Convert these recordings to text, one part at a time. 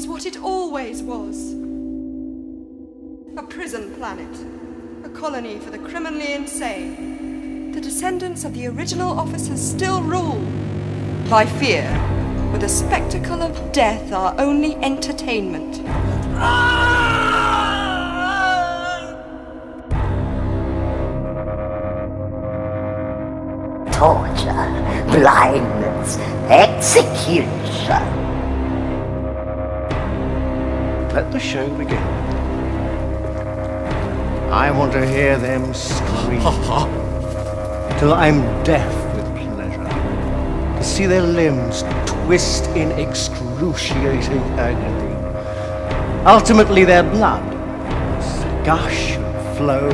is what it always was. A prison planet. A colony for the criminally insane. The descendants of the original officers still rule. By fear, with the spectacle of death our only entertainment. Torture, blindness, execution. Let the show begin. I want to hear them scream till I'm deaf with pleasure. To see their limbs twist in excruciating agony. Ultimately their blood must gush and flow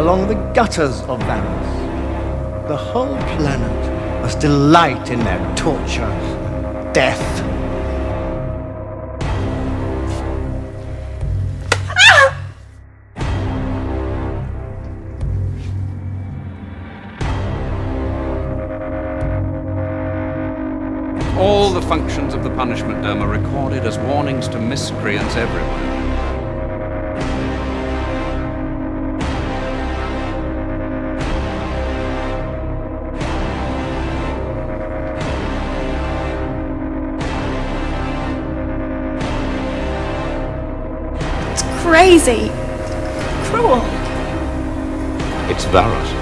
along the gutters of Varos. The whole planet must delight in their torture and death. All the functions of the punishment dome are recorded as warnings to miscreants everywhere. Crazy. Cruel. It's Varos.